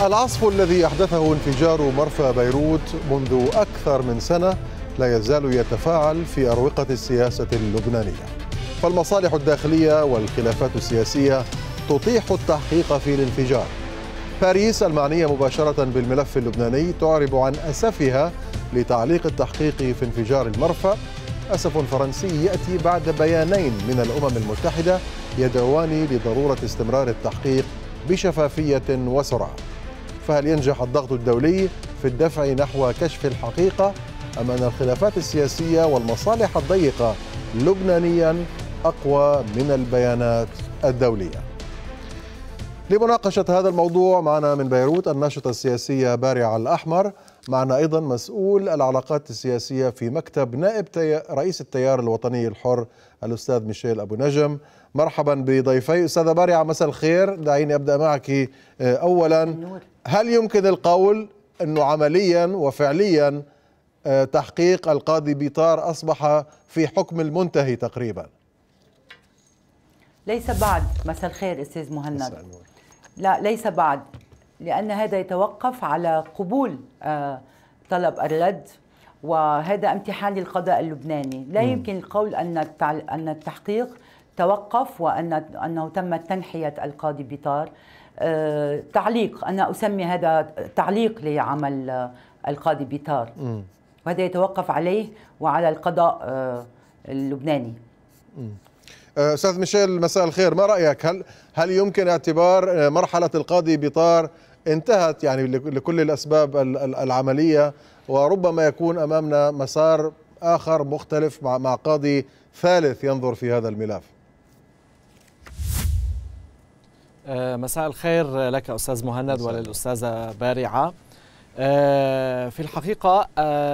العصف الذي أحدثه انفجار مرفأ بيروت منذ أكثر من سنة لا يزال يتفاعل في أروقة السياسة اللبنانية، فالمصالح الداخلية والخلافات السياسية تطيح التحقيق في الانفجار. باريس المعنية مباشرة بالملف اللبناني تعرب عن أسفها لتعليق التحقيق في انفجار المرفأ. أسف فرنسي يأتي بعد بيانين من الأمم المتحدة يدعوان لضرورة استمرار التحقيق بشفافية وسرعة. فهل ينجح الضغط الدولي في الدفع نحو كشف الحقيقة أم أن الخلافات السياسية والمصالح الضيقة لبنانيا أقوى من البيانات الدولية؟ لمناقشة هذا الموضوع معنا من بيروت الناشطة السياسية بارع الأحمر، معنا أيضا مسؤول العلاقات السياسية في مكتب نائب رئيس التيار الوطني الحر الأستاذ ميشيل أبو نجم. مرحبا بضيفي. أستاذة بارع مساء الخير، دعيني أبدأ معك أولا. هل يمكن القول أنه عمليا وفعليا تحقيق القاضي بيطار أصبح في حكم المنتهي تقريبا؟ ليس بعد. مساء الخير أستاذ مهند. لا ليس بعد، لأن هذا يتوقف على قبول طلب الرد، وهذا امتحان للقضاء اللبناني. لا يمكن القول أن التحقيق توقف وأنه تم تنحية القاضي بيطار. تعليق، أنا أسمي هذا تعليق لعمل القاضي بيطار، وهذا يتوقف عليه وعلى القضاء اللبناني. أستاذ ميشيل مساء الخير، ما رأيك؟ هل يمكن اعتبار مرحلة القاضي بيطار انتهت يعني لكل الأسباب العملية، وربما يكون أمامنا مسار آخر مختلف مع قاضي ثالث ينظر في هذا الملف؟ مساء الخير لك أستاذ مهند وللأستاذة بارعة. في الحقيقة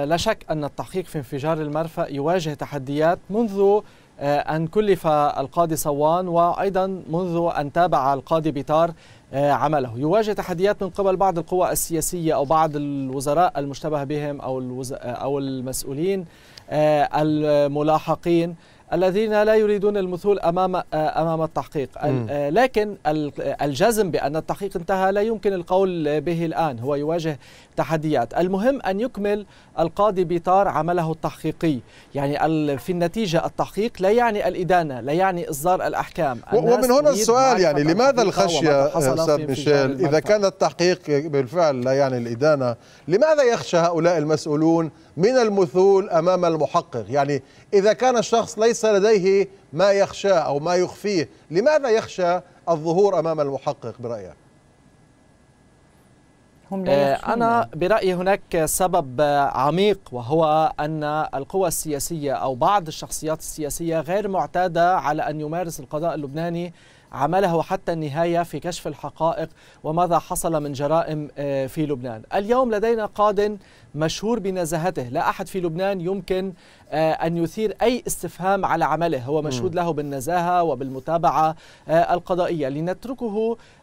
لا شك أن التحقيق في انفجار المرفأ يواجه تحديات منذ أن كلف القاضي صوان، وأيضا منذ أن تابع القاضي بيطار عمله. يواجه تحديات من قبل بعض القوى السياسية أو بعض الوزراء المشتبه بهم أو المسؤولين الملاحقين الذين لا يريدون المثول أمام التحقيق. لكن الجزم بأن التحقيق انتهى لا يمكن القول به الآن، هو يواجه تحديات. المهم أن يكمل القاضي بيطار عمله التحقيقي، يعني في النتيجة التحقيق لا يعني الإدانة، لا يعني إصدار الأحكام. ومن هنا السؤال، يعني لماذا الخشية أستاذ ميشيل؟ إذا كان التحقيق بالفعل لا يعني الإدانة، لماذا يخشى هؤلاء المسؤولون من المثول أمام المحقق؟ يعني إذا كان الشخص ليس لديه ما يخشى أو ما يخفيه، لماذا يخشى الظهور أمام المحقق برأيك؟ أنا برأيي هناك سبب عميق، وهو أن القوى السياسية أو بعض الشخصيات السياسية غير معتادة على أن يمارس القضاء اللبناني عمله حتى النهاية في كشف الحقائق وماذا حصل من جرائم في لبنان. اليوم لدينا قاضٍ مشهور بنزاهته، لا أحد في لبنان يمكن أن يثير أي استفهام على عمله، هو مشهود له بالنزاهة وبالمتابعة القضائية.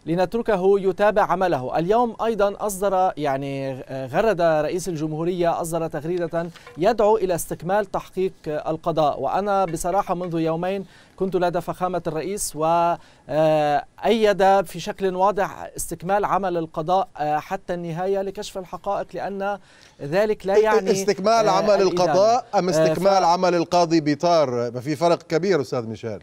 لنتركه يتابع عمله. اليوم أيضا أصدر، يعني غرد رئيس الجمهورية أصدر تغريدة يدعو إلى استكمال تحقيق القضاء، وأنا بصراحة منذ يومين كنت لدى فخامة الرئيس وأيد في شكل واضح استكمال عمل القضاء حتى النهاية لكشف الحقائق، لأن ذلك لا يعني استكمال عمل القضاء أم استكمال عمل القاضي بيطار. في فرق كبير أستاذ ميشيل.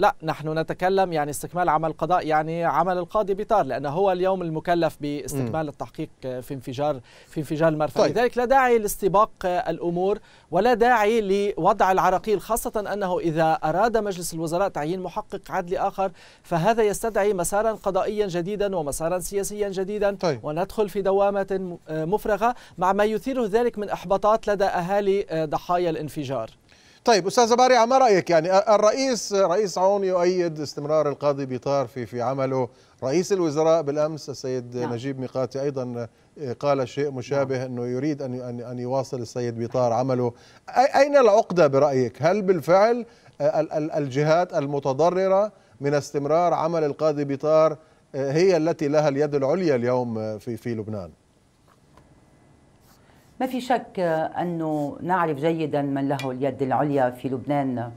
لا، نحن نتكلم يعني استكمال عمل القضاء، يعني عمل القاضي بيطار، لأنه هو اليوم المكلف باستكمال التحقيق في انفجار المرفأ. طيب. لذلك لا داعي لاستباق الأمور ولا داعي لوضع العراقيل، خاصة أنه إذا أراد مجلس الوزراء تعيين محقق عدلي آخر فهذا يستدعي مسارا قضائيا جديدا ومسارا سياسيا جديدا. طيب. وندخل في دوامة مفرغة مع ما يثيره ذلك من إحباطات لدى أهالي ضحايا الانفجار. طيب أستاذ بارع، ما رأيك؟ يعني رئيس عون يؤيد استمرار القاضي بيطار في عمله. رئيس الوزراء بالأمس السيد نجيب ميقاتي أيضا قال شيء مشابه، أنه يريد أن يواصل السيد بيطار عمله. أين العقدة برأيك؟ هل بالفعل الجهات المتضررة من استمرار عمل القاضي بيطار هي التي لها اليد العليا اليوم في لبنان؟ ما في شك أنه نعرف جيدا من له اليد العليا في لبنان،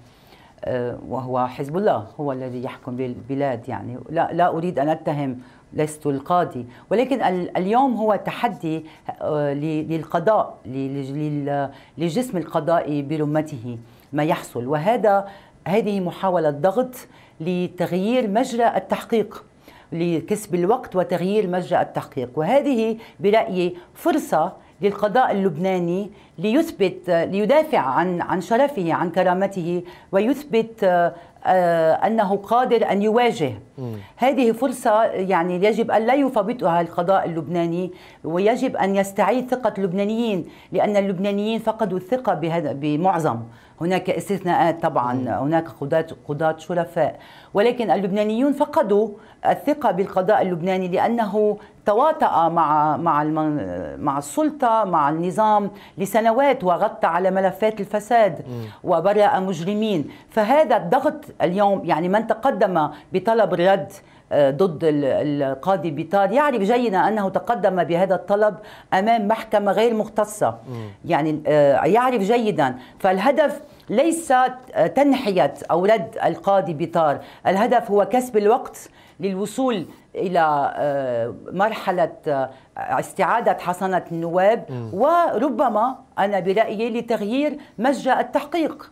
وهو حزب الله، هو الذي يحكم بالبلاد. يعني لا أريد أن أتهم لست القاضي، ولكن اليوم هو تحدي للقضاء، للجسم القضائي برمته ما يحصل، هذه محاولة ضغط لتغيير مجرى التحقيق، لكسب الوقت وتغيير مجرى التحقيق، وهذه برأيي فرصة للقضاء اللبناني ليثبت، ليدافع عن شرفه، عن كرامته، ويثبت أنه قادر أن يواجه. هذه فرصة يعني يجب أن لا يفوتها القضاء اللبناني، ويجب أن يستعيد ثقة اللبنانيين، لأن اللبنانيين فقدوا الثقة بمعظم، هناك استثناءات طبعا، هناك قضاة شرفاء، ولكن اللبنانيون فقدوا الثقة بالقضاء اللبناني لأنه تواطأ مع السلطة، مع النظام لسنوات، وغطى على ملفات الفساد وبرأ مجرمين. فهذا الضغط اليوم، يعني من تقدم بطلب الرد ضد القاضي بيطار يعرف جيدا أنه تقدم بهذا الطلب أمام محكمة غير مختصة، يعني يعرف جيدا. فالهدف ليس تنحية أو رد القاضي بيطار، الهدف هو كسب الوقت للوصول إلى مرحلة استعادة حصانة النواب، وربما أنا برأيي لتغيير مجرى التحقيق.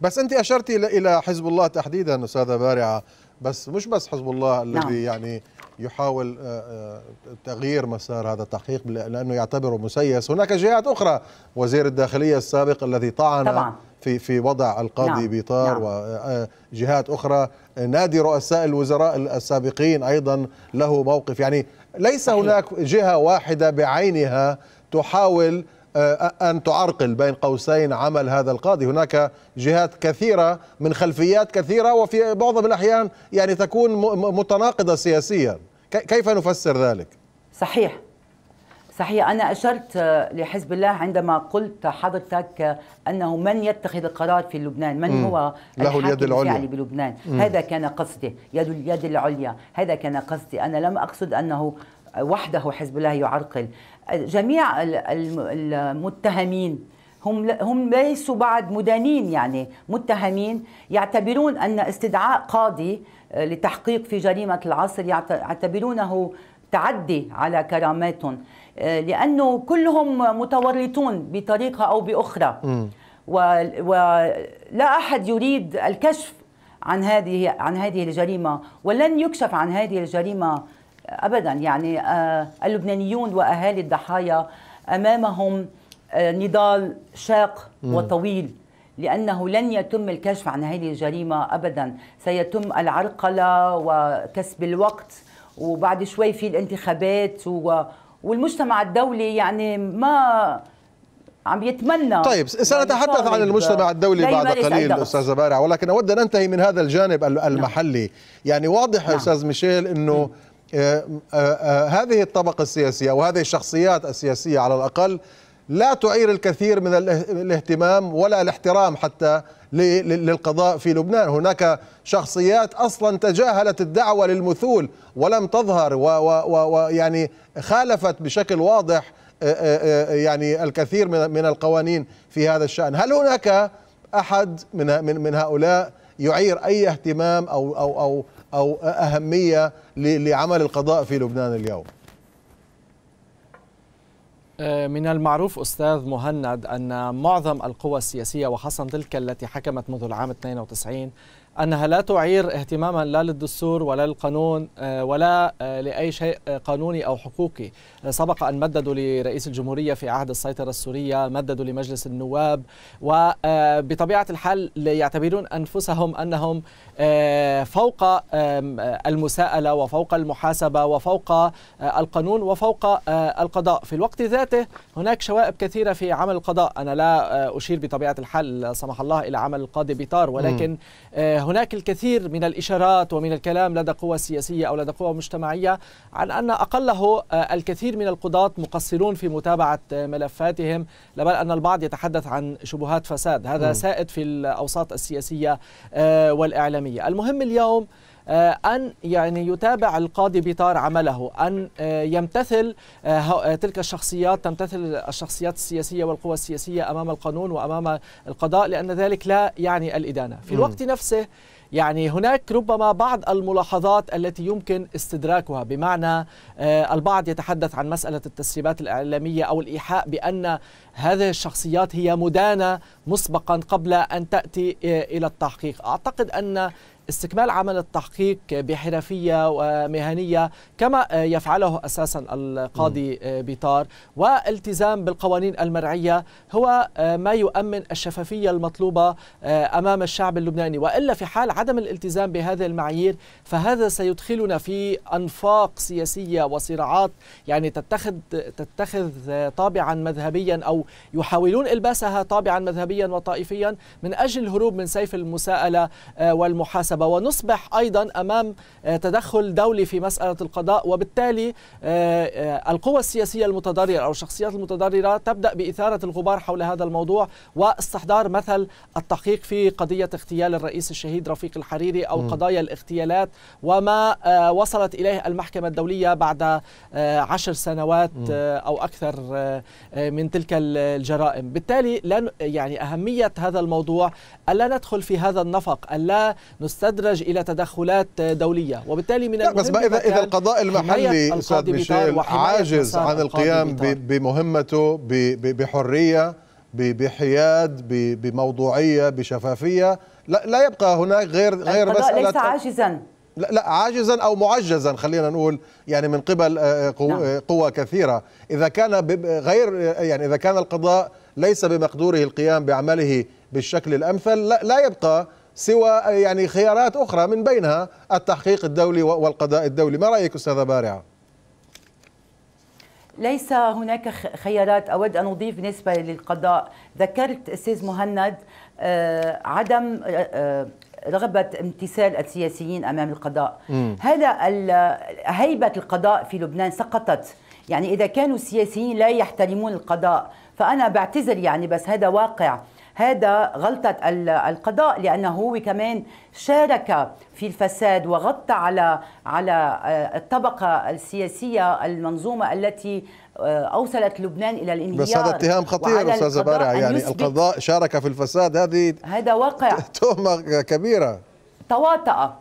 بس أنت أشرتي إلى حزب الله تحديدا أستاذة بارعة، بس مش بس حزب الله الذي يعني يحاول تغيير مسار هذا التحقيق لأنه يعتبره مسيس، هناك جهات أخرى، وزير الداخلية السابق الذي طعن طبعا في وضع القاضي بيطار، وجهات أخرى، نادي رؤساء الوزراء السابقين أيضا له موقف، يعني ليس هناك جهة واحدة بعينها تحاول أن تعرقل بين قوسين عمل هذا القاضي، هناك جهات كثيرة من خلفيات كثيرة، وفي معظم الأحيان يعني تكون متناقضة سياسيا، كيف نفسر ذلك؟ صحيح صحيح، أنا أشرت لحزب الله عندما قلت حضرتك أنه من يتخذ القرار في لبنان، من هو له اليد العليا يعني بلبنان، هذا كان قصدي، اليد العليا، هذا كان قصدي، أنا لم أقصد أنه وحده حزب الله يعرقل، جميع المتهمين هم ليسوا بعد مدانين، يعني متهمين يعتبرون أن استدعاء قاضي لتحقيق في جريمة العصر يعتبرونه تعدي على كراماتهم، لأنه كلهم متورطون بطريقة أو بأخرى، ولا أحد يريد الكشف عن هذه الجريمة، ولن يكشف عن هذه الجريمة أبدا، يعني اللبنانيون وأهالي الضحايا أمامهم نضال شاق وطويل، لأنه لن يتم الكشف عن هذه الجريمة أبدا، سيتم العرقلة وكسب الوقت، وبعد شوي في الانتخابات، والمجتمع الدولي يعني ما عم يتمنى. طيب سنتحدث عن المجتمع الدولي بعد قليل أستاذ بارع، ولكن أود أن أنتهي من هذا الجانب المحلي، يعني واضح أستاذ ميشيل أنه هذه الطبقة السياسية وهذه الشخصيات السياسية على الأقل لا تعير الكثير من الاهتمام ولا الاحترام حتى للقضاء في لبنان، هناك شخصيات أصلا تجاهلت الدعوة للمثول ولم تظهر، ويعني خالفت بشكل واضح يعني الكثير من القوانين في هذا الشأن، هل هناك أحد من هؤلاء يعير أي اهتمام أو أهمية لعمل القضاء في لبنان اليوم؟ من المعروف أستاذ مهند أن معظم القوى السياسية وخاصة تلك التي حكمت منذ العام 92 أنها لا تعير اهتماما لا للدستور ولا للقانون ولا لأي شيء قانوني أو حقوقي، سبق أن مددوا لرئيس الجمهورية في عهد السيطرة السورية، مددوا لمجلس النواب، وبطبيعة الحال يعتبرون أنفسهم أنهم فوق المساءلة وفوق المحاسبة وفوق القانون وفوق القضاء. في الوقت ذاته هناك شوائب كثيرة في عمل القضاء، أنا لا أشير بطبيعة الحال سمح الله إلى عمل القاضي بيطار، ولكن هناك الكثير من الإشارات ومن الكلام لدى قوى سياسية أو لدى قوى مجتمعية عن أن أقله الكثير من القضاة مقصرون في متابعة ملفاتهم، لبل أن البعض يتحدث عن شبهات فساد، هذا سائد في الأوساط السياسية والإعلامية. المهم اليوم أن يعني يتابع القاضي بيطار عمله، أن يمتثل تلك الشخصيات، تمتثل الشخصيات السياسية والقوى السياسية أمام القانون وأمام القضاء، لأن ذلك لا يعني الإدانة. في الوقت نفسه يعني هناك ربما بعض الملاحظات التي يمكن استدراكها، بمعنى البعض يتحدث عن مسألة التسريبات الإعلامية أو الإيحاء بأن هذه الشخصيات هي مدانة مسبقا قبل أن تأتي إلى التحقيق. أعتقد أن استكمال عمل التحقيق بحرفية ومهنية كما يفعله أساسا القاضي بيطار والالتزام بالقوانين المرعية هو ما يؤمن الشفافية المطلوبة أمام الشعب اللبناني، وإلا في حال عدم الالتزام بهذه المعايير فهذا سيدخلنا في أنفاق سياسية وصراعات يعني تتخذ طابعا مذهبيا أو يحاولون إلباسها طابعا مذهبيا وطائفيا من أجل الهروب من سيف المساءلة والمحاسبة، ونصبح أيضا أمام تدخل دولي في مسألة القضاء، وبالتالي القوى السياسية المتضررة أو الشخصيات المتضررة تبدأ بإثارة الغبار حول هذا الموضوع واستحضار مثل التحقيق في قضية اغتيال الرئيس الشهيد رفيق الحريري أو قضايا الاغتيالات وما وصلت إليه المحكمة الدولية بعد 10 سنوات أو أكثر من تلك الجرائم. بالتالي لن يعني أهمية هذا الموضوع ألا ندخل في هذا النفق، ألا نستدرج إلى تدخلات دولية، وبالتالي من المهم بس إذا القضاء المحلي أستاذ ميشيل عاجز عن القيام بمهمته بحرية بحياد بموضوعية بشفافية، لا يبقى هناك غير مسألة ليس عاجزا لا عاجزا أو معجزا خلينا نقول يعني من قبل قوى كثيرة. إذا كان غير يعني إذا كان القضاء ليس بمقدوره القيام بعمله بالشكل الأمثل لا يبقى سوى يعني خيارات أخرى من بينها التحقيق الدولي والقضاء الدولي. ما رأيك أستاذة بارعة؟ ليس هناك خيارات. أود أن أضيف بالنسبة للقضاء، ذكرت أستاذ مهند عدم رغبة امتثال السياسيين أمام القضاء. هذا هيبة القضاء في لبنان سقطت، يعني إذا كانوا السياسيين لا يحترمون القضاء فأنا بعتذر يعني، بس هذا واقع، هذا غلطة القضاء لأنه هو كمان شارك في الفساد وغطى على الطبقة السياسية المنظومة التي أوصلت لبنان إلى الانهيار. بس هذا اتهام خطير أستاذ بارع، يعني القضاء شارك في الفساد، هذا واقع، تهمة كبيرة. تواطأ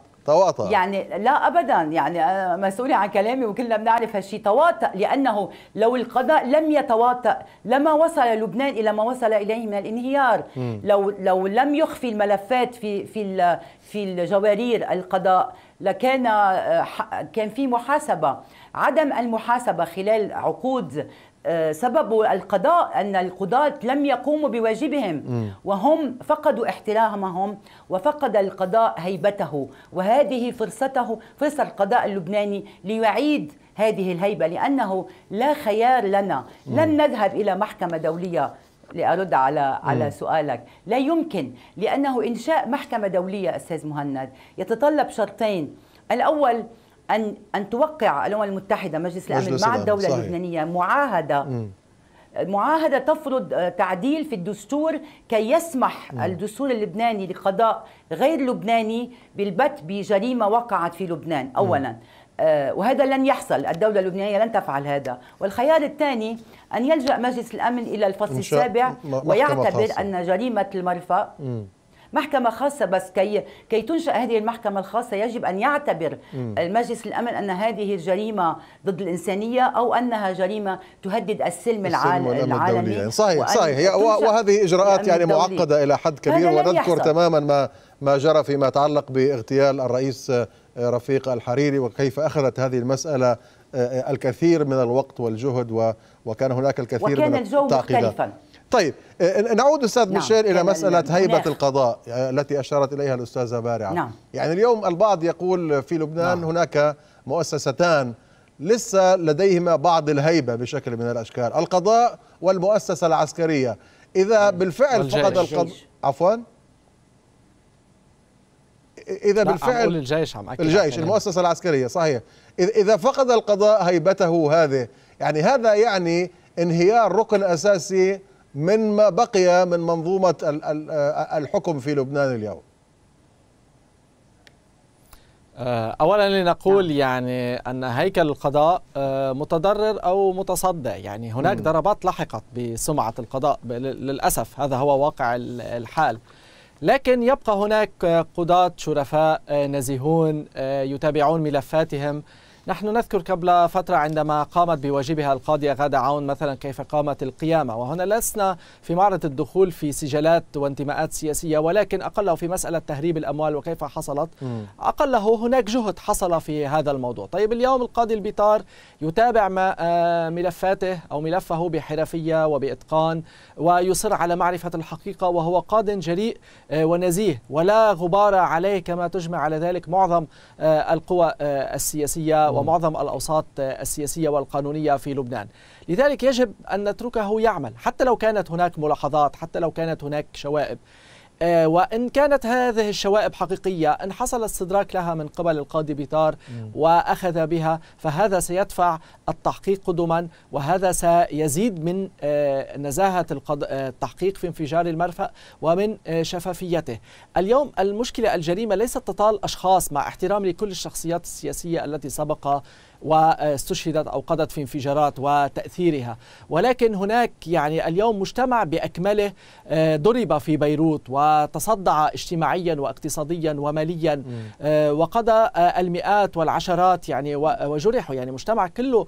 يعني لا أبدا، يعني مسؤولة عن كلامي وكلنا بنعرف هالشيء. تواطأ لأنه لو القضاء لم يتواطأ لما وصل لبنان إلى ما وصل إليه من الانهيار. لو لم يخفي الملفات في الجوارير القضاء كان في محاسبة. عدم المحاسبة خلال عقود سبب القضاء أن القضاة لم يقوموا بواجبهم وهم فقدوا احترامهم وفقد القضاء هيبته، وهذه فرصته، فرصة القضاء اللبناني ليعيد هذه الهيبة، لأنه لا خيار لنا. لن نذهب إلى محكمة دولية، لأرد على سؤالك، لا يمكن، لأنه إنشاء محكمة دولية أستاذ مهند يتطلب شرطين. الأول أن توقع الأمم المتحدة مجلس الأمن مع الدولة اللبنانية معاهدة تفرض تعديل في الدستور كي يسمح الدستور اللبناني لقضاء غير لبناني بالبت بجريمة وقعت في لبنان أولا، وهذا لن يحصل، الدولة اللبنانية لن تفعل هذا. والخيار الثاني أن يلجأ مجلس الأمن إلى الفصل السابع ويعتبر أن جريمة المرفأ محكمة خاصة، بس كي تنشأ هذه المحكمة الخاصة يجب أن يعتبر المجلس الأمن أن هذه الجريمة ضد الإنسانية أو أنها جريمة تهدد السلم العالمي. صحيح وهذه إجراءات يعني معقدة إلى حد كبير، ونذكر تماما ما جرى فيما يتعلق باغتيال الرئيس رفيق الحريري وكيف أخذت هذه المسألة الكثير من الوقت والجهد، وكان هناك الكثير من التعقيدات. طيب نعود أستاذ ميشيل إلى مسألة هيبة القضاء التي أشارت إليها الأستاذة بارعة. يعني اليوم البعض يقول في لبنان هناك مؤسستان لسه لديهما بعض الهيبة بشكل من الأشكال، القضاء والمؤسسة العسكرية. إذا بالفعل فقد القضاء إذا بالفعل الجيش المؤسسة العسكرية صحيح، إذا فقد القضاء هيبته هذه هذا يعني انهيار ركن أساسي من ما بقي من منظومة الحكم في لبنان اليوم. أولا لنقول يعني أن هيكل القضاء متضرر أو متصدى، يعني هناك ضربات لحقت بسمعة القضاء للأسف، هذا هو واقع الحال. لكن يبقى هناك قضاة شرفاء نزيهون يتابعون ملفاتهم. نحن نذكر قبل فترة عندما قامت بواجبها القاضية غادة عون مثلا كيف قامت القيامة، وهنا لسنا في معرض الدخول في سجلات وانتماءات سياسية، ولكن أقله في مسألة تهريب الأموال وكيف حصلت، أقله هناك جهد حصل في هذا الموضوع. طيب اليوم القاضي البيطار يتابع ملفاته أو ملفه بحرفية وبإتقان، ويصر على معرفة الحقيقة، وهو قاض جريء ونزيه ولا غبار عليه كما تجمع على ذلك معظم القوى السياسية ومعظم الأوساط السياسية والقانونية في لبنان. لذلك يجب أن نتركه يعمل حتى لو كانت هناك ملاحظات، حتى لو كانت هناك شوائب، وإن كانت هذه الشوائب حقيقية، إن حصل استدراك لها من قبل القاضي بيطار وأخذ بها، فهذا سيدفع التحقيق قدما، وهذا سيزيد من نزاهة التحقيق في انفجار المرفأ ومن شفافيته. اليوم المشكلة الجريمة ليست تطال أشخاص، مع احترامي لكل الشخصيات السياسية التي سبق واستشهدت أو قضت في انفجارات وتأثيرها، ولكن هناك يعني اليوم مجتمع بأكمله ضرب في بيروت وتصدع اجتماعيا واقتصاديا وماليا، وقضى المئات والعشرات يعني وجرحوا، يعني مجتمع كله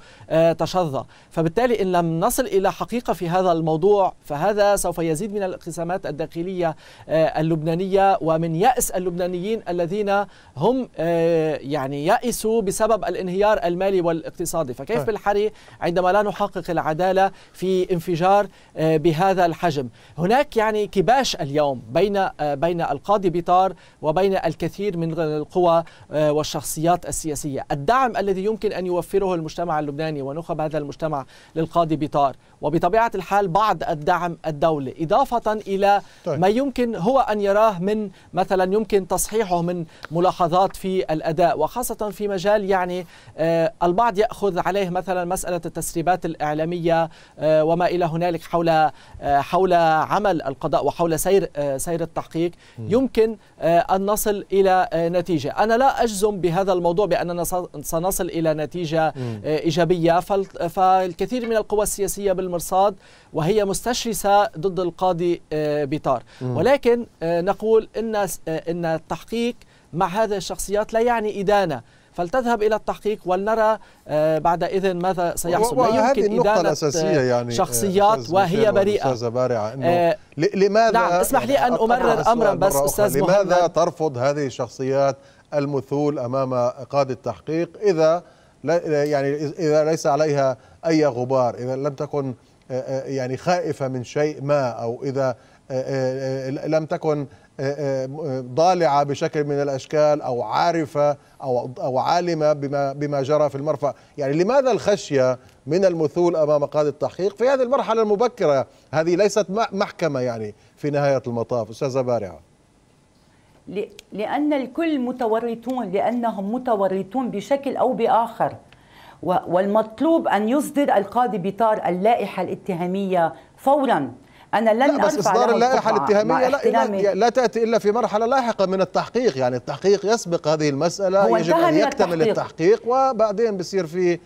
تشظى. فبالتالي إن لم نصل إلى حقيقة في هذا الموضوع، فهذا سوف يزيد من الانقسامات الداخلية اللبنانية ومن يأس اللبنانيين الذين هم يعني يأسوا بسبب الانهيار المالي والاقتصادي. فكيف بالحري عندما لا نحقق العدالة في انفجار بهذا الحجم؟ هناك يعني كباش اليوم بين القاضي بيطار وبين الكثير من القوى والشخصيات السياسية. الدعم الذي يمكن أن يوفره المجتمع اللبناني ونخب هذا المجتمع للقاضي بيطار، وبطبيعة الحال بعض الدعم الدولي، إضافة إلى ما يمكن هو أن يراه من مثلا يمكن تصحيحه من ملاحظات في الأداء، وخاصة في مجال يعني البعض يأخذ عليه مثلا مسألة التسريبات الإعلامية وما إلى هنالك حول عمل القضاء وحول سير التحقيق. يمكن أن نصل إلى نتيجة. أنا لا أجزم بهذا الموضوع بأننا سنصل إلى نتيجة إيجابية، فالكثير من القوى السياسية بالمرصاد وهي مستشرسة ضد القاضي بيطار، ولكن نقول إن التحقيق مع هذه الشخصيات لا يعني إدانة، فلتذهب إلى التحقيق ولنرى بعد إذن ماذا سيحصل. لا يمكن النقطة الأساسية يعني شخصيات وهي بريئة. أستاذة بارعة، إنه لماذا؟ نعم، اسمح لي أن أمرر أمرا بس أستاذ محمد. لماذا ترفض هذه الشخصيات المثول أمام قاضي التحقيق إذا يعني إذا ليس عليها أي غبار، إذا لم تكن يعني خائفة من شيء ما، أو إذا لم تكن ضالعة بشكل من الأشكال، أو عارفة أو عالمة بما جرى في المرفأ؟ يعني لماذا الخشية من المثول أمام قاضي التحقيق في هذه المرحلة المبكرة؟ هذه ليست محكمة يعني في نهاية المطاف. أستاذة بارعة، لأن الكل متورطون، لأنهم متورطون بشكل أو بآخر، والمطلوب أن يصدر القاضي بيطار اللائحة الاتهامية فوراً. أنا لن أرفع. بس إصدار اللائحة الاتهامية لا تأتي إلا في مرحلة لاحقة من التحقيق، يعني التحقيق يسبق هذه المسألة، يجب أن يكتمل التحقيق وبعدين بصير في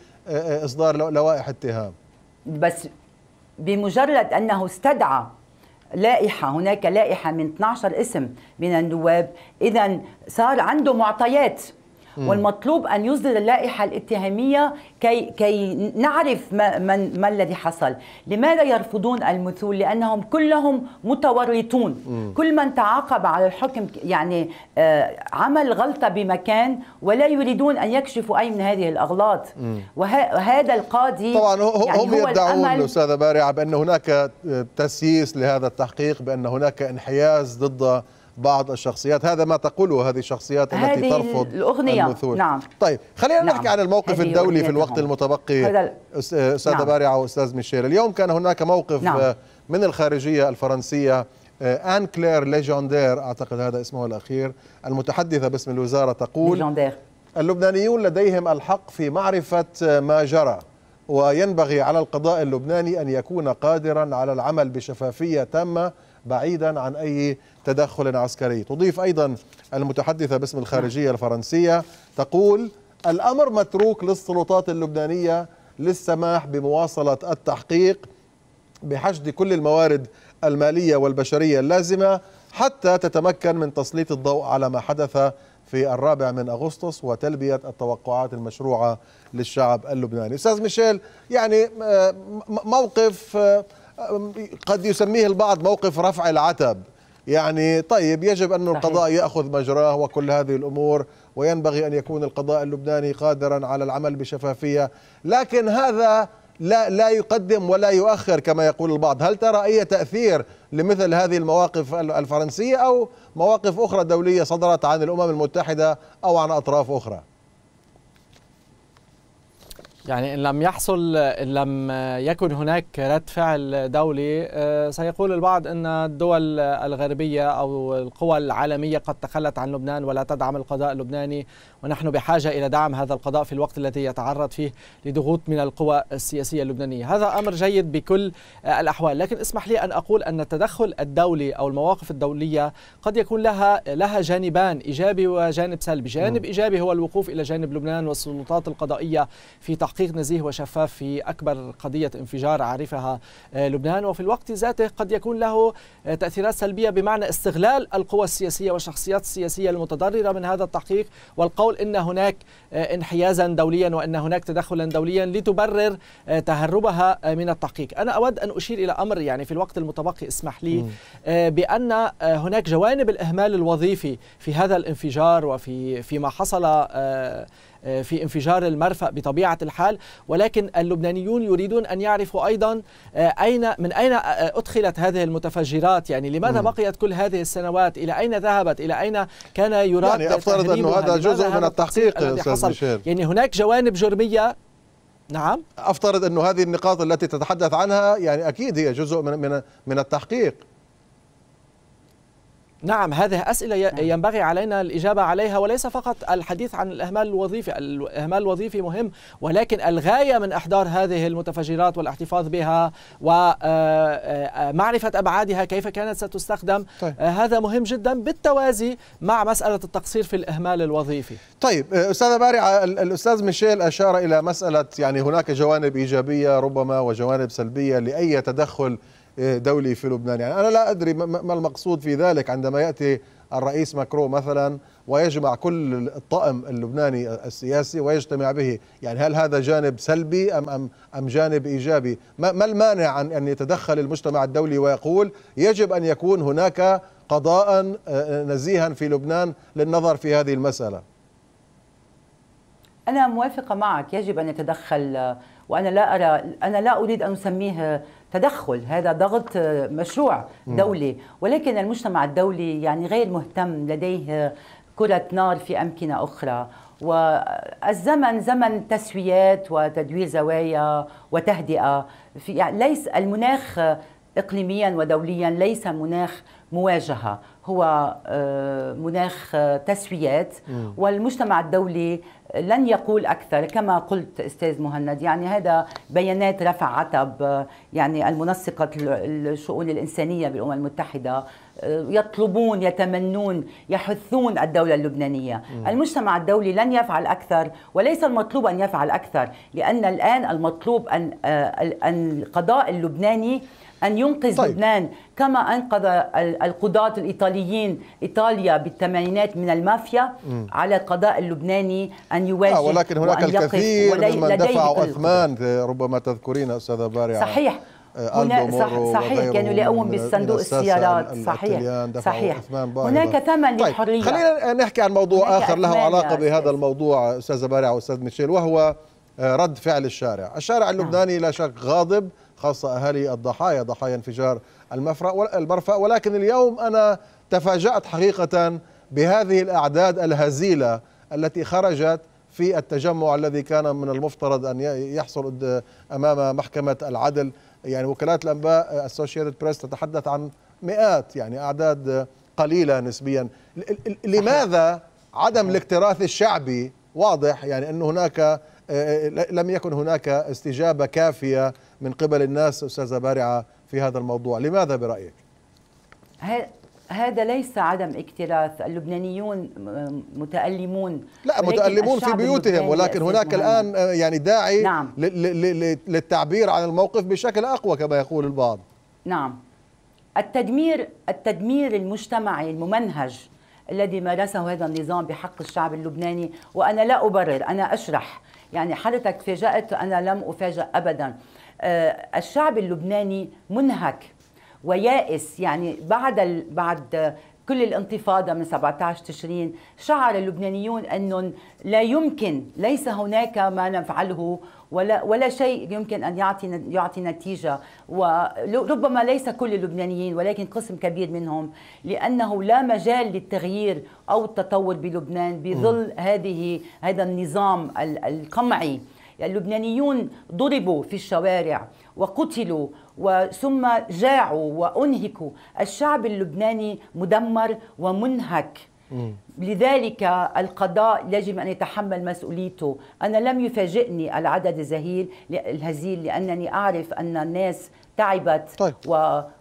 إصدار لوائح اتهام. بس بمجرد أنه استدعى لائحة، هناك لائحة من 12 اسم من النواب، إذا صار عنده معطيات، والمطلوب أن يصدر اللائحة الاتهامية كي نعرف ما الذي حصل. لماذا يرفضون المثول؟ لأنهم كلهم متورطون. كل من تعاقب على الحكم يعني عمل غلطة بمكان، ولا يريدون أن يكشفوا أي من هذه الأغلاط. وهذا القاضي طبعا يعني هم يدعون الأستاذة بارعة بأن هناك تسييس لهذا التحقيق، بأن هناك انحياز ضد بعض الشخصيات. هذا ما تقوله هذه الشخصيات التي ترفض المثول. نعم. طيب خلينا نحكي عن الموقف الدولي في الوقت المتبقي. أستاذة بارعة وأستاذ ميشيل، اليوم كان هناك موقف من الخارجية الفرنسية، آن كلير ليجوندير أعتقد هذا اسمه الأخير، المتحدثة باسم الوزارة، تقول اللبنانيون لديهم الحق في معرفة ما جرى، وينبغي على القضاء اللبناني أن يكون قادرا على العمل بشفافية تامة بعيدا عن أي تدخل عسكري. تضيف أيضا المتحدثة باسم الخارجية الفرنسية، تقول الأمر متروك للسلطات اللبنانية للسماح بمواصلة التحقيق بحشد كل الموارد المالية والبشرية اللازمة حتى تتمكن من تسليط الضوء على ما حدث في 4 أغسطس وتلبية التوقعات المشروعة للشعب اللبناني. أستاذ ميشيل، يعني موقف قد يسميه البعض موقف رفع العتب، يعني طيب يجب أن القضاء يأخذ مجراه وكل هذه الأمور، وينبغي أن يكون القضاء اللبناني قادرا على العمل بشفافية، لكن هذا لا يقدم ولا يؤخر كما يقول البعض. هل ترى أي تأثير لمثل هذه المواقف الفرنسية أو مواقف أخرى دولية صدرت عن الأمم المتحدة أو عن أطراف أخرى؟ يعني إن لم يكن هناك رد فعل دولي، سيقول البعض أن الدول الغربية أو القوى العالمية قد تخلت عن لبنان ولا تدعم القضاء اللبناني، ونحن بحاجة إلى دعم هذا القضاء في الوقت الذي يتعرض فيه لضغوط من القوى السياسية اللبنانية. هذا أمر جيد بكل الأحوال، لكن اسمح لي أن أقول أن التدخل الدولي أو المواقف الدولية قد يكون لها جانبان، إيجابي وجانب سلبي. جانب إيجابي هو الوقوف إلى جانب لبنان والسلطات القضائية في تحقيق نزيه وشفاف في أكبر قضية انفجار عرفها لبنان، وفي الوقت ذاته قد يكون له تأثيرات سلبية بمعنى استغلال القوى السياسية والشخصيات السياسية المتضررة من هذا التحقيق والقول إن هناك انحيازا دوليا وإن هناك تدخلا دوليا لتبرر تهربها من التحقيق. أنا أود أن أشير إلى أمر يعني في الوقت المتبقي اسمح لي، بأن هناك جوانب الإهمال الوظيفي في هذا الانفجار وفي ما حصل في انفجار المرفأ بطبيعة الحال، ولكن اللبنانيون يريدون أن يعرفوا أيضا من أين أدخلت هذه المتفجرات، يعني لماذا بقيت كل هذه السنوات، إلى أين ذهبت، إلى أين كان يراد يعني أفترض أنه هذا جزء من التحقيق يا أستاذ ميشيل. يعني هناك جوانب جرمية. نعم، أفترض أنه هذه النقاط التي تتحدث عنها يعني أكيد هي جزء من التحقيق. نعم، هذه أسئلة ينبغي علينا الإجابة عليها، وليس فقط الحديث عن الإهمال الوظيفي. الإهمال الوظيفي مهم، ولكن الغاية من إحضار هذه المتفجرات والاحتفاظ بها ومعرفة أبعادها كيف كانت ستستخدم. طيب، هذا مهم جدا بالتوازي مع مسألة التقصير في الإهمال الوظيفي. طيب أستاذ بارع، الأستاذ ميشيل أشار إلى مسألة يعني هناك جوانب إيجابية ربما وجوانب سلبية لأي تدخل دولي في لبنان، يعني أنا لا أدري ما المقصود في ذلك عندما يأتي الرئيس ماكرون مثلا ويجمع كل الطقم اللبناني السياسي ويجتمع به، يعني هل هذا جانب سلبي أم جانب إيجابي؟ ما المانع عن أن يتدخل المجتمع الدولي ويقول يجب أن يكون هناك قضاء نزيها في لبنان للنظر في هذه المسألة؟ أنا موافقة معك، يجب أن يتدخل، وأنا لا أرى، أنا لا أريد أن أسميه تدخل، هذا ضغط مشروع دولي، ولكن المجتمع الدولي يعني غير مهتم، لديه كرة نار في أمكنة أخرى، والزمن زمن تسويات وتدوير زوايا وتهدئة، يعني ليس المناخ إقليميا ودوليا، ليس مناخ مواجهة، هو مناخ تسويات، والمجتمع الدولي لن يقول أكثر كما قلت أستاذ مهند. يعني هذا بيانات رفع عتب، يعني المنسقة الشؤون الإنسانية بالأمم المتحدة يطلبون، يتمنون، يحثون الدولة اللبنانية. المجتمع الدولي لن يفعل أكثر، وليس المطلوب أن يفعل أكثر، لأن الآن المطلوب أن القضاء اللبناني أن ينقذ لبنان كما أنقذ القضاة الإيطاليين إيطاليا بالثمانينات من المافيا. على القضاء اللبناني أن يواجه، ولكن هناك الكثير ممن دفعوا أثمان، ربما تذكرين أستاذة بارع. صحيح، صحيح، كانوا لأوم بالصندوق السيارات. صحيح، هناك ثمن للحرية. خلينا نحكي عن موضوع آخر له علاقة بهذا الموضوع أستاذة بارع وأستاذ ميشيل، وهو رد فعل الشارع اللبناني. لا شك غاضب، خاصة أهالي الضحايا، ضحايا انفجار المرفأ، ولكن اليوم أنا تفاجأت حقيقة بهذه الأعداد الهزيلة التي خرجت في التجمع الذي كان من المفترض أن يحصل أمام محكمة العدل. يعني وكالات الأنباء أسوشيتد بريس تتحدث عن مئات، يعني أعداد قليلة نسبيا. لماذا عدم الاكتراث الشعبي؟ واضح يعني أن هناك لم يكن هناك استجابة كافية من قبل الناس أستاذة بارعة في هذا الموضوع، لماذا برأيك؟ هذا ليس عدم اكتراث، اللبنانيون متألمون. لا، متألمون في بيوتهم، ولكن هناك الآن يعني داعي للتعبير عن الموقف بشكل أقوى كما يقول البعض. نعم، التدمير المجتمعي الممنهج الذي مارسه هذا النظام بحق الشعب اللبناني، وأنا لا أبرر، أنا أشرح. يعني حضرتك فاجأت، أنا لم أفاجأ أبدا. الشعب اللبناني منهك ويائس. يعني بعد كل الانتفاضة من 17 تشرين شعر اللبنانيون أنهم لا يمكن، ليس هناك ما نفعله ولا شيء يمكن أن يعطي نتيجة، وربما ليس كل اللبنانيين ولكن قسم كبير منهم، لأنه لا مجال للتغيير أو التطور بلبنان بظل هذا النظام القمعي. اللبنانيون ضربوا في الشوارع وقتلوا ثم جاعوا وأنهكوا. الشعب اللبناني مدمر ومنهك. لذلك القضاء يجب أن يتحمل مسؤوليته. أنا لم يفاجئني العدد الهزيل لأنني أعرف أن الناس تعبت. طيب.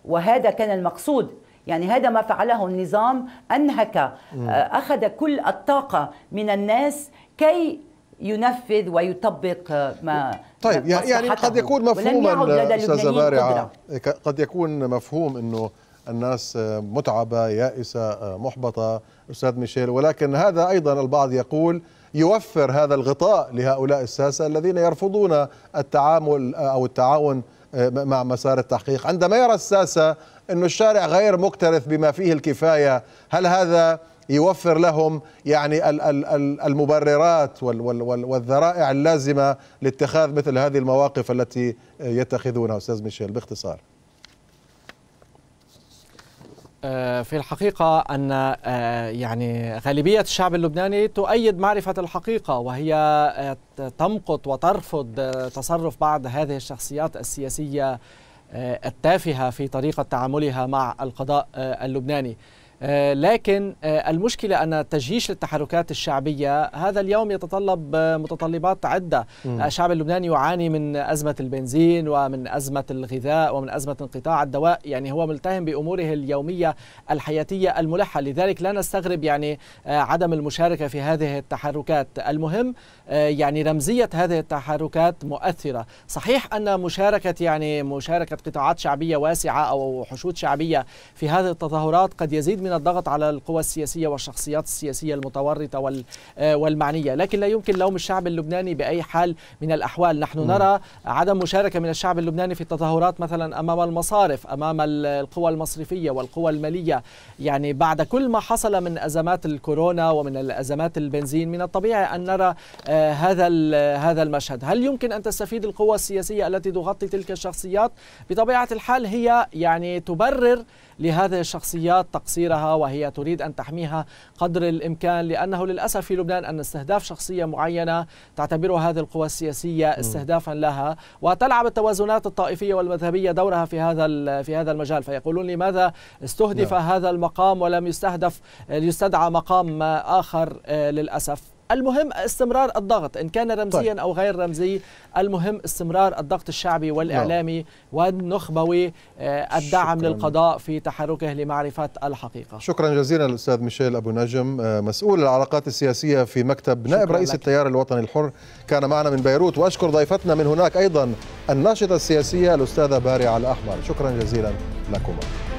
وهذا كان المقصود. يعني هذا ما فعله النظام، أنهك، أخذ كل الطاقة من الناس كي ينفذ ويطبق ما. طيب، يعني قد يكون مفهوما أستاذة بارعة، قد يكون مفهوم أنه الناس متعبة يائسة محبطة أستاذ ميشيل، ولكن هذا أيضا البعض يقول يوفر هذا الغطاء لهؤلاء الساسة الذين يرفضون التعامل أو التعاون مع مسار التحقيق. عندما يرى الساسة أن الشارع غير مكترث بما فيه الكفاية، هل هذا يوفر لهم يعني المبررات والذرائع اللازمة لاتخاذ مثل هذه المواقف التي يتخذونها أستاذ ميشيل باختصار؟ في الحقيقة أن يعني غالبية الشعب اللبناني تؤيد معرفة الحقيقة، وهي تمقت وترفض تصرف بعض هذه الشخصيات السياسية التافهة في طريقة تعاملها مع القضاء اللبناني. لكن المشكلة أن تجيش التحركات الشعبية هذا اليوم يتطلب متطلبات عدة. الشعب اللبناني يعاني من أزمة البنزين ومن أزمة الغذاء ومن أزمة انقطاع الدواء. يعني هو ملتهم بأموره اليومية الحياتية الملحة، لذلك لا نستغرب يعني عدم المشاركة في هذه التحركات. المهم يعني رمزية هذه التحركات مؤثرة. صحيح أن مشاركة قطاعات شعبية واسعة أو حشود شعبية في هذه التظاهرات قد يزيد من الضغط على القوى السياسية والشخصيات السياسية المتورطة والمعنية، لكن لا يمكن لوم الشعب اللبناني بأي حال من الأحوال. نحن نرى عدم مشاركة من الشعب اللبناني في التظاهرات مثلا أمام المصارف، أمام القوى المصرفية والقوى المالية. يعني بعد كل ما حصل من أزمات الكورونا ومن الأزمات البنزين من الطبيعي أن نرى هذا المشهد. هل يمكن أن تستفيد القوى السياسية التي تغطي تلك الشخصيات؟ بطبيعة الحال هي يعني تبرر لهذه الشخصيات تقصيرها، وهي تريد أن تحميها قدر الإمكان، لأنه للأسف في لبنان أن استهداف شخصية معينة تعتبرها هذه القوى السياسية استهدافا لها، وتلعب التوازنات الطائفية والمذهبية دورها في هذا المجال. فيقولون لماذا استهدف هذا المقام ولم يستدعى مقام آخر للأسف. المهم استمرار الضغط إن كان رمزيا أو غير رمزي، المهم استمرار الضغط الشعبي والإعلامي والنخبوي، الدعم للقضاء في تحركه لمعرفة الحقيقة. شكرا جزيلا للأستاذ ميشيل أبو نجم، مسؤول العلاقات السياسية في مكتب نائب رئيس التيار الوطني الحر، كان معنا من بيروت. وأشكر ضيفتنا من هناك أيضا الناشطة السياسية الأستاذة بارع الأحمر. شكرا جزيلا لكما.